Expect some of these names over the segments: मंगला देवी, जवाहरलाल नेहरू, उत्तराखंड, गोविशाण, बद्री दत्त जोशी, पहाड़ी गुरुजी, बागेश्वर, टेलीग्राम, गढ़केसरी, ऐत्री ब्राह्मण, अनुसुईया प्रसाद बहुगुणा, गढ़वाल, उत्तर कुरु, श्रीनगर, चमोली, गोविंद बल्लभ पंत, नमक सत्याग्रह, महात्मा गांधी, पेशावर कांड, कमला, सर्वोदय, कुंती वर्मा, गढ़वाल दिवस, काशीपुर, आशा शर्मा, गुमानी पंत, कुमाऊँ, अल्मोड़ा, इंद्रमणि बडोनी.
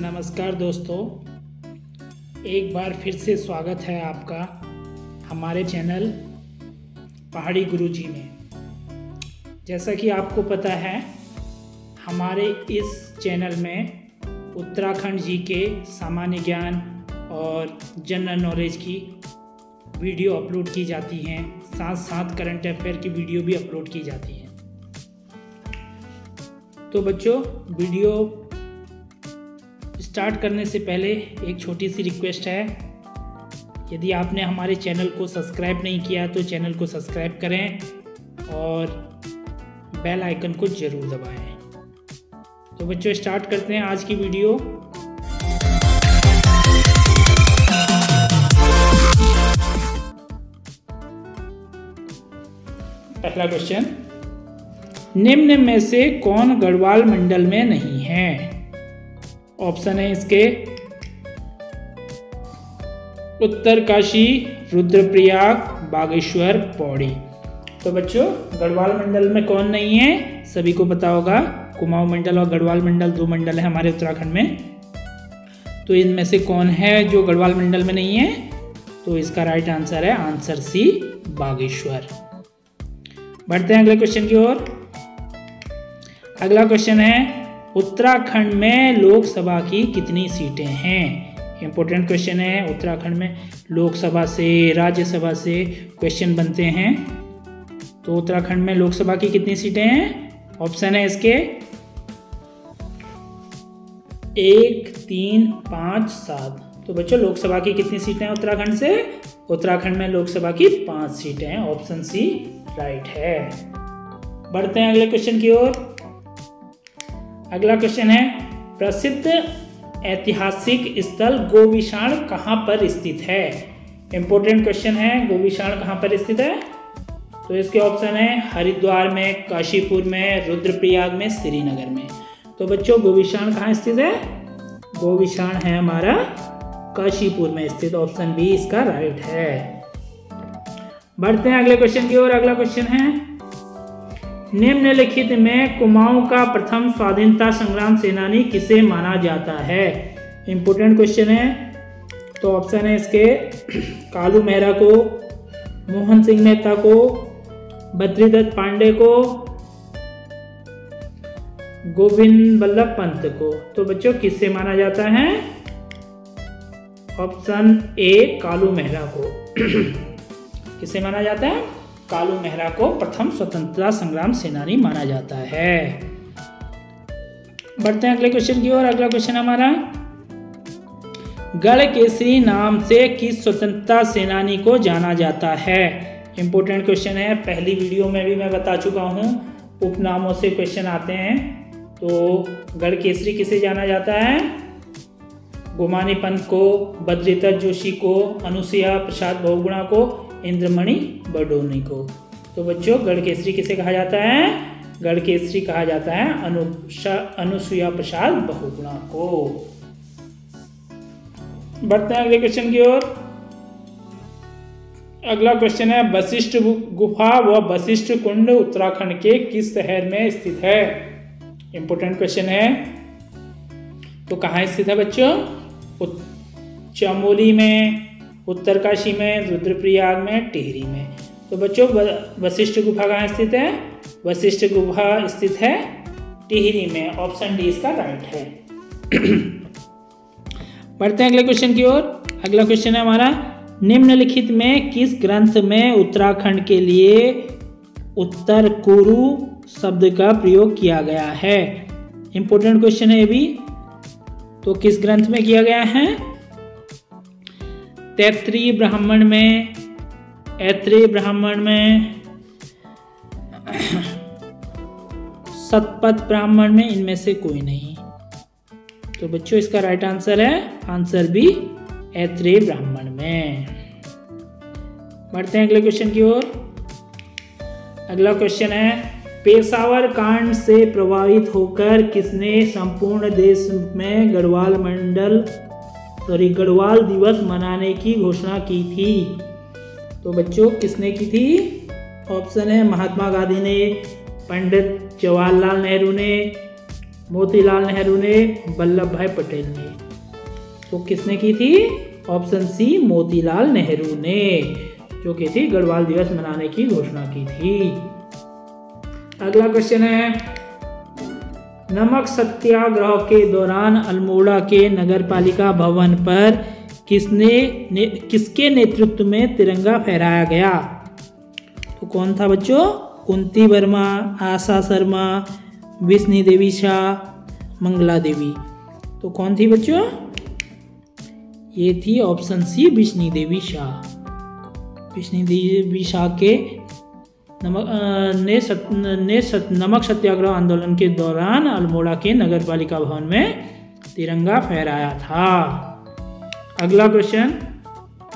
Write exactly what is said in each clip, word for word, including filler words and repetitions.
नमस्कार दोस्तों, एक बार फिर से स्वागत है आपका हमारे चैनल पहाड़ी गुरुजी में। जैसा कि आपको पता है, हमारे इस चैनल में उत्तराखंड जी के सामान्य ज्ञान और जनरल नॉलेज की वीडियो अपलोड की जाती हैं, साथ साथ करंट अफेयर की वीडियो भी अपलोड की जाती हैं। तो बच्चों, वीडियो स्टार्ट करने से पहले एक छोटी सी रिक्वेस्ट है, यदि आपने हमारे चैनल को सब्सक्राइब नहीं किया तो चैनल को सब्सक्राइब करें और बेल आइकन को ज़रूर दबाएं। तो बच्चों, स्टार्ट करते हैं आज की वीडियो। पहला क्वेश्चन, निम्न में से कौन गढ़वाल मंडल में नहीं है? ऑप्शन है इसके उत्तरकाशी, रुद्रप्रयाग, बागेश्वर, पौड़ी। तो बच्चों, गढ़वाल मंडल में कौन नहीं है? सभी को पता होगा, कुमाऊँ मंडल और गढ़वाल मंडल दो मंडल है हमारे उत्तराखंड में। तो इनमें से कौन है जो गढ़वाल मंडल में नहीं है? तो इसका राइट आंसर है आंसर सी, बागेश्वर। बढ़ते हैं अगले क्वेश्चन की ओर। अगला क्वेश्चन है, उत्तराखंड में लोकसभा की कितनी सीटें हैं? इम्पोर्टेंट क्वेश्चन है। उत्तराखंड में लोकसभा से, राज्यसभा से क्वेश्चन बनते हैं। तो उत्तराखंड में लोकसभा की कितनी सीटें हैं? ऑप्शन है इसके एक, तीन, पाँच, सात। तो बच्चों, लोकसभा की कितनी सीटें हैं उत्तराखंड से? उत्तराखंड में लोकसभा की पाँच सीटें हैं। ऑप्शन सी राइट है। बढ़ते हैं अगले क्वेश्चन की ओर। अगला क्वेश्चन है, प्रसिद्ध ऐतिहासिक स्थल गोविशाण कहाँ पर स्थित है? इम्पोर्टेंट क्वेश्चन है। गोविशाण कहाँ पर स्थित है? तो इसके ऑप्शन है हरिद्वार में, काशीपुर में, रुद्रप्रयाग में, श्रीनगर में। तो बच्चों, गोविशाण कहाँ स्थित है? गोविशाण है हमारा काशीपुर में स्थित। ऑप्शन बी इसका राइट है। बढ़ते हैं अगले क्वेश्चन की ओर। अगला क्वेश्चन है, निम्नलिखित में कुमाऊँ का प्रथम स्वाधीनता संग्राम सेनानी किसे माना जाता है? इम्पोर्टेंट क्वेश्चन है। तो ऑप्शन है इसके कालू मेहरा को, मोहन सिंह मेहता को, बद्री दत्त पांडे को, गोविंद बल्लभ पंत को। तो बच्चों, किसे माना जाता है? ऑप्शन ए, कालू मेहरा को। किसे माना जाता है? कालू मेहरा को प्रथम स्वतंत्रता संग्राम सेनानी माना जाता है। बढ़ते हैं अगले क्वेश्चन की ओर। अगला क्वेश्चन हमारा, गढ़केसरी नाम से किस स्वतंत्रता सेनानी को जाना जाता है? इम्पोर्टेंट क्वेश्चन है। पहली वीडियो में भी मैं बता चुका हूँ, उपनामों से क्वेश्चन आते हैं। तो गढ़केसरी किसे जाना जाता है? गुमानी पंत को, बद्री दत्त जोशी को, अनुसुईया प्रसाद बहुगुणा को, इंद्रमणि बडोनी को। तो बच्चों, गढ़केसरी किसे कहा जाता है? गढ़केसरी कहा जाता है अनुसुईया प्रसाद बहुगुणा को। बढ़ते हैं अगले क्वेश्चन की ओर। अगला क्वेश्चन है, वशिष्ठ गुफा व वशिष्ठ कुंड उत्तराखंड के किस शहर में स्थित है? इंपोर्टेंट क्वेश्चन है। तो कहाँ स्थित है बच्चों? चमोली में, उत्तरकाशी में, रुद्रप्रयाग में, टिहरी में। तो बच्चों, वशिष्ठ गुफा कहाँ स्थित है? वशिष्ठ गुफा स्थित है टिहरी में। ऑप्शन डी इसका राइट है। बढ़ते हैं अगले क्वेश्चन की ओर। अगला क्वेश्चन है हमारा, निम्नलिखित में किस ग्रंथ में उत्तराखंड के लिए उत्तर कुरु शब्द का प्रयोग किया गया है? इम्पोर्टेंट क्वेश्चन है ये भी। तो किस ग्रंथ में किया गया है? ऐत्री ब्राह्मण में, ऐत्री ब्राह्मण में, सतपथ ब्राह्मण में, इनमें से कोई नहीं। तो बच्चों, इसका राइट आंसर है आंसर बी, ऐत्री ब्राह्मण में। बढ़ते हैं अगले क्वेश्चन की ओर। अगला क्वेश्चन है, पेशावर कांड से प्रभावित होकर किसने संपूर्ण देश में गढ़वाल मंडल सॉरी गढ़वाल दिवस मनाने की घोषणा की थी? तो बच्चों, किसने की थी? ऑप्शन है महात्मा गांधी ने, पंडित जवाहरलाल नेहरू ने, मोतीलाल नेहरू ने, वल्लभ भाई पटेल ने। वो किसने की थी? ऑप्शन सी मोतीलाल नेहरू ने, जो की थी गढ़वाल दिवस मनाने की घोषणा की थी। अगला क्वेश्चन है, नमक सत्याग्रह के दौरान अल्मोड़ा के नगरपालिका भवन पर किसने ने, किसके नेतृत्व में तिरंगा फहराया गया? तो कौन था बच्चों? कुंती वर्मा, आशा शर्मा, बिस्नी देवी शाह, मंगला देवी। तो कौन थी बच्चों? ये थी ऑप्शन सी बिस्नी देवी शाह। बिस्नी देवी शाह के नमक ने सत, ने सत, नमक सत्याग्रह आंदोलन के दौरान अल्मोड़ा के नगरपालिका भवन में तिरंगा फहराया था। अगला क्वेश्चन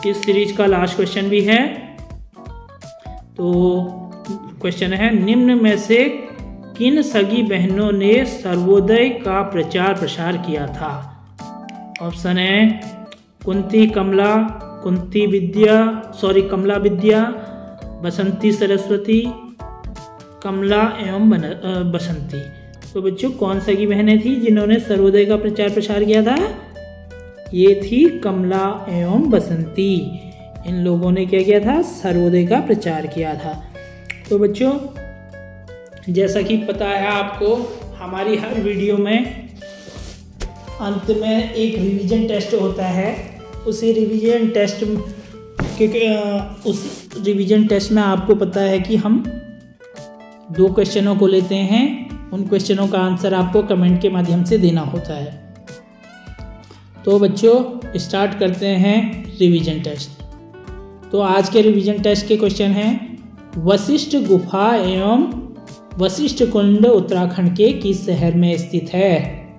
इस सीरीज का लास्ट क्वेश्चन भी है, तो क्वेश्चन है, निम्न में से किन सगी बहनों ने सर्वोदय का प्रचार प्रसार किया था? ऑप्शन है कुंती कमला, कुंती विद्या सॉरी कमला विद्या, बसंती सरस्वती, कमला एवं बसंती। तो बच्चों कौन सगी बहनें थी जिन्होंने सर्वोदय का प्रचार प्रसार किया था? ये थी कमला एवं बसंती। इन लोगों ने क्या किया था? सर्वोदय का प्रचार किया था। तो बच्चों जैसा कि पता है आपको, हमारी हर वीडियो में अंत में एक रिवीजन टेस्ट होता है। उसी रिवीजन टेस्ट क्योंकि उस रिवीजन टेस्ट में आपको पता है कि हम दो क्वेश्चनों को लेते हैं, उन क्वेश्चनों का आंसर आपको कमेंट के माध्यम से देना होता है। तो बच्चों स्टार्ट करते हैं रिवीजन टेस्ट। तो आज के रिवीजन टेस्ट के क्वेश्चन हैं, वशिष्ठ गुफा एवं वशिष्ठ कुंड उत्तराखंड के किस शहर में स्थित है?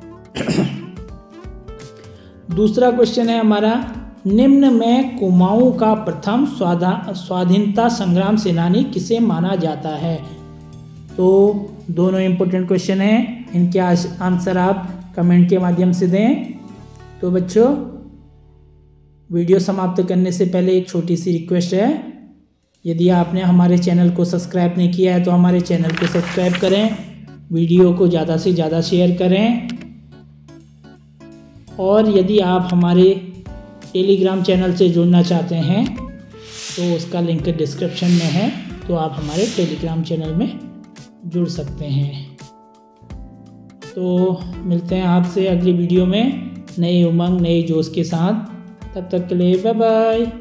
दूसरा क्वेश्चन है हमारा, निम्न में कुमाऊँ का प्रथम स्वाधीनता संग्राम सेनानी किसे माना जाता है? तो दोनों इम्पोर्टेंट क्वेश्चन हैं, इनके आंसर आप कमेंट के माध्यम से दें। तो बच्चों वीडियो समाप्त करने से पहले एक छोटी सी रिक्वेस्ट है, यदि आपने हमारे चैनल को सब्सक्राइब नहीं किया है तो हमारे चैनल को सब्सक्राइब करें, वीडियो को ज़्यादा से ज़्यादा शेयर करें, और यदि आप हमारे टेलीग्राम चैनल से जुड़ना चाहते हैं तो उसका लिंक डिस्क्रिप्शन में है, तो आप हमारे टेलीग्राम चैनल में जुड़ सकते हैं। तो मिलते हैं आपसे अगली वीडियो में नए उमंग नए जोश के साथ, तब तक के लिए बाय बाय।